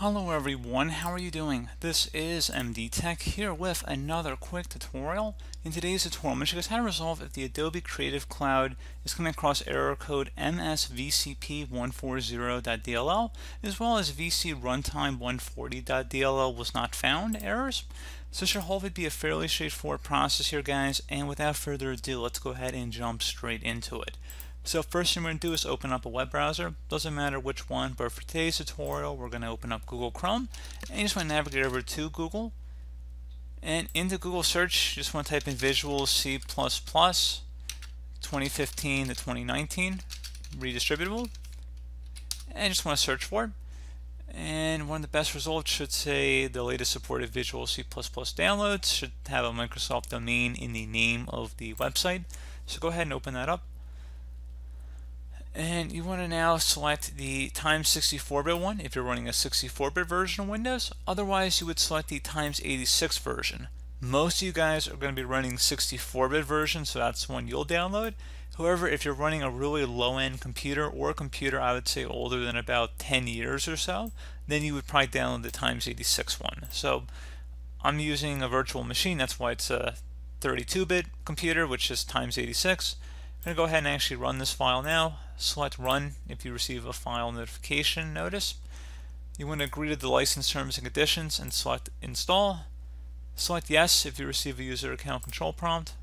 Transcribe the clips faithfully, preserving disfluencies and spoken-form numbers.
Hello everyone, how are you doing? This is M D Tech here with another quick tutorial. In today's tutorial, I'm going to show you guys how to resolve if the Adobe Creative Cloud is coming across error code M S V C P one forty dot D L L as well as V C Runtime one forty dot D L L was not found errors. So this should hopefully be a fairly straightforward process here, guys, and without further ado, let's go ahead and jump straight into it. So first thing we're going to do is open up a web browser. Doesn't matter which one, but for today's tutorial we're going to open up Google Chrome, and you just want to navigate over to Google, and into Google search you just want to type in Visual C plus plus twenty fifteen to twenty nineteen redistributable, and you just want to search for it, and one of the best results should say the latest supported Visual C plus plus downloads, should have a Microsoft domain in the name of the website, so go ahead and open that up. And you want to now select the times sixty-four bit one if you're running a sixty-four bit version of Windows. Otherwise, you would select the times eighty-six version. Most of you guys are going to be running sixty-four bit version, so that's the one you'll download. However, if you're running a really low-end computer or a computer, I would say older than about ten years or so, then you would probably download the times eighty-six one. So I'm using a virtual machine, that's why it's a thirty-two bit computer, which is times eighty-six. I'm going to go ahead and actually run this file now. Select Run if you receive a file notification notice. You want to agree to the license terms and conditions and select Install. Select Yes if you receive a user account control prompt.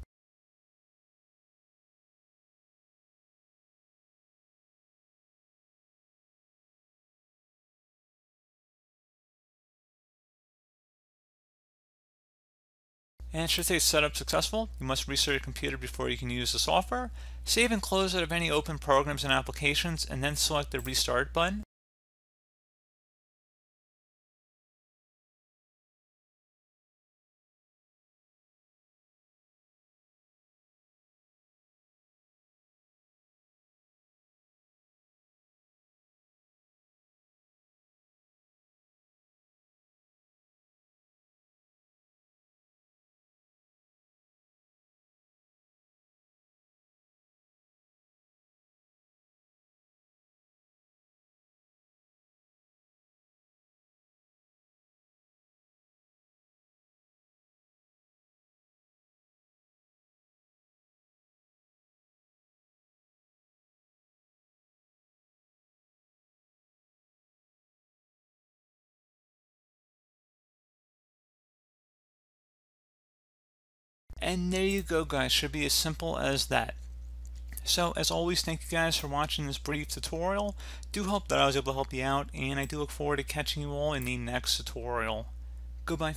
And it should say setup successful. You must restart your computer before you can use the software. Save and close out of any open programs and applications, and then select the restart button. And there you go, guys, should be as simple as that. So as always, thank you guys for watching this brief tutorial. Do hope that I was able to help you out, and I do look forward to catching you all in the next tutorial. Goodbye.